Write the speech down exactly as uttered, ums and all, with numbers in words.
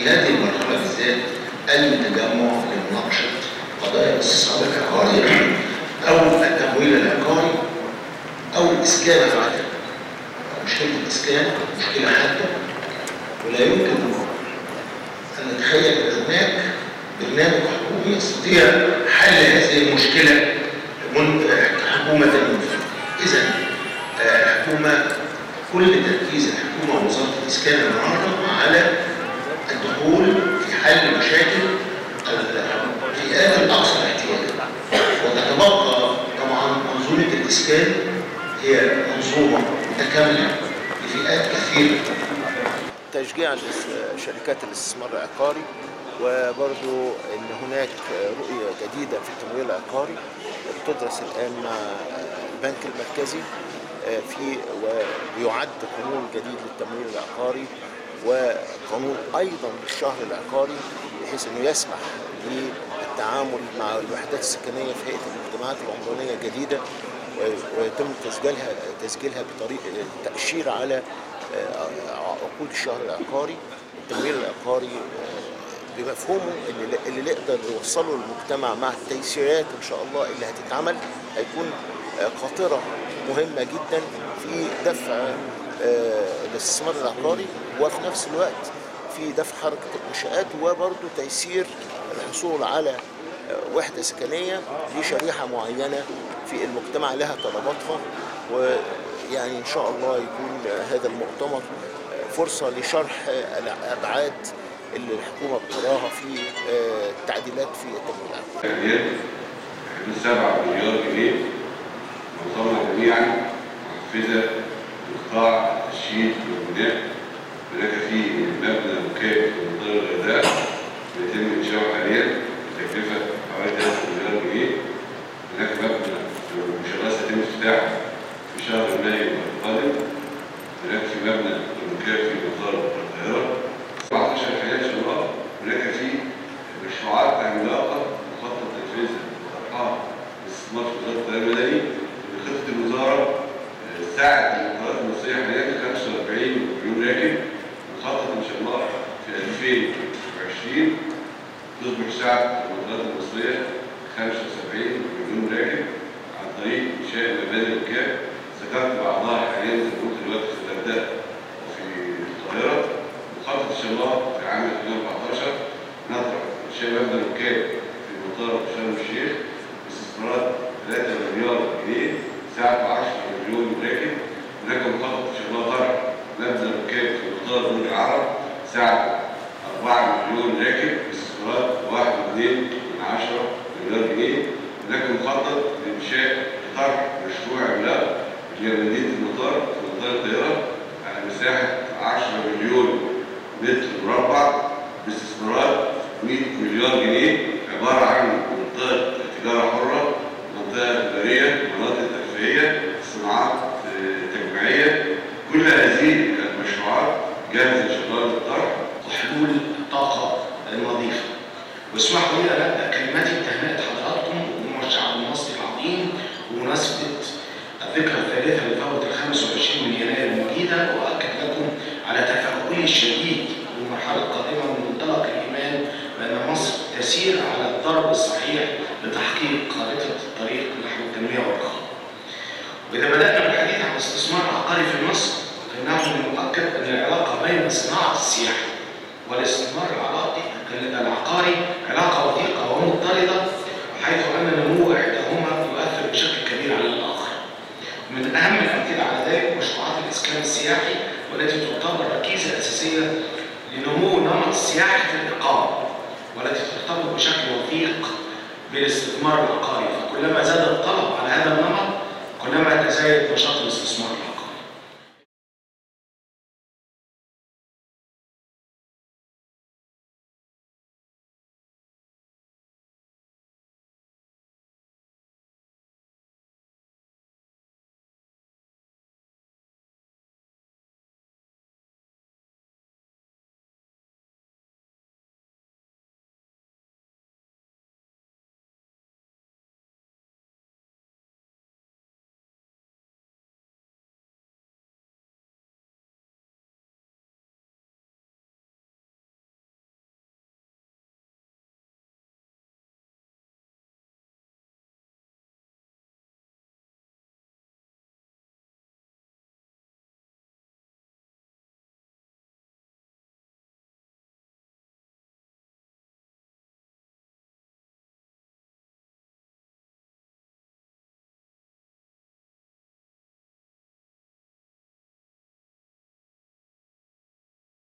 إلى هذه المرحلة بالذات التجمع لمناقشة قضايا الصعود العقاري أو التمويل العقاري أو الإسكان عادة أو مشكلة الإسكان أو مشكلة حادة. ولا يمكن أن نتخيل أن هناك برنامج حكومي يستطيع حل هذه المشكلة حكومة منفذة. إذا الحكومة كل تركيز الحكومة ووزارة الإسكان النهارده على الدخول في حل مشاكل الفئات الأكثر احتياجا، وتتبقى طبعا منظومة الإسكان هي منظومة متكاملة لفئات كثيرة. تشجيع شركات الاستثمار العقاري، وبرضو ان هناك رؤيه جديده في التمويل العقاري بتدرس الان مع البنك المركزي، في ويعد قانون جديد للتمويل العقاري وقانون ايضا للشهر العقاري بحيث انه يسمح للتعامل مع الوحدات السكنيه في هيئه المجتمعات العمرانيه الجديده، ويتم تسجيلها تسجيلها بطريقه التاشير على عقود الشهر العقاري. التمويل العقاري بمفهومه اللي, اللي نقدر نوصله للمجتمع مع التيسيرات ان شاء الله اللي هتتعمل هيكون قاطره مهمه جدا في دفع الاستثمار العقاري، وفي نفس الوقت في دفع حركه الانشاءات، وبرضه تيسير الحصول على وحده سكنيه لشريحه معينه في المجتمع لها طلباتها. ويعني ان شاء الله يكون هذا المؤتمر فرصه لشرح الابعاد اللي الحكومة بتراها في التعديلات في التمويل. تقدير سبعة مليار جنيه نظمنا جميعا منفذة لقطاع التشييد والبناء، هناك فيه مبنى مكافئ لمدار الغذاء بيتم انشاؤه حاليا بتكلفة حوالي ثلاثة مليار جنيه، هناك مبنى المشغلات هيتم افتتاحه في شهر مايو القادم، هناك في مبنى مكافئ لمدار القاهرة مشروعات عملاقة مخطط تنفيذها وطرحها باستثمار في وزارة التنمية المدنية بخطة الوزارة ساعة القرارات المصرية حاليا خمسة وأربعين مليون راكب، مخطط إن شاء الله في ألفين وعشرين تصبح ساعة الوزارة المصرية خمسة وسبعين مليون راكب عن طريق إنشاء مباني وكاب ذكرت بعضها حاليا زي ما قلت دلوقتي في الغردقة وفي القاهرة، مخطط إن شاء الله في عام ألفين وأربعتاشر نطرح شباب مبنى مكافئ في مطار شرم الشيخ باستثمارات ثلاثة مليار جنيه ساعة عشرة مليون راكب، هناك مخطط إن شاء الله طرح مبنى مكافئ في مطار برج العرب ساعة أربعة مليون راكب باستثمارات واحد فاصلة اثنين مليار جنيه، هناك مخطط لإنشاء طرح مشروع عملاق في مدينة المطار في مطار القاهرة على مساحة عشرة مليون متر مربع باستثمارات مئة مليار جنيه عبارة عن منطقة تجارة حرة، منطقة تجارية، مناطق ترفيهية، صناعات تجمعية، كل هذه المشروعات جاهزة إن شاء الله للطرح. وحلول الطاقة النظيفة. واسمحوا لي أن أبدأ كلماتي بتهنئة حضراتكم وجموع الشعب المصري العظيم بمناسبة الذكرى الثالثة لثورة ال خمسة وعشرين من يناير المجيدة، وأؤكد لكم على تفاؤلي الشديد بالمرحلة القادمة من منطلق الإيمان بأن مصر تسير على الضرب الصحيح لتحقيق خارطة الطريق نحو التنمية والرخاء. وإذا بدأنا بالحديث عن الاستثمار العقاري في مصر فإنه من المؤكد أن العلاقة بين صناعة السياحة والاستثمار العقاري علاقة وثيقة ومضطردة، حيث أن نمو إحداهما يؤثر بشكل كبير على الآخر. ومن أهم الأمثلة على ذلك مشروعات الإسكان السياحي، والتي تعتبر ركيزة أساسية لنمو نمط السياحة في الإقامة، والتي ترتبط بشكل وثيق بالاستثمار العقاري، فكلما زاد الطلب على هذا النمط كلما تزايد نشاط الاستثمار.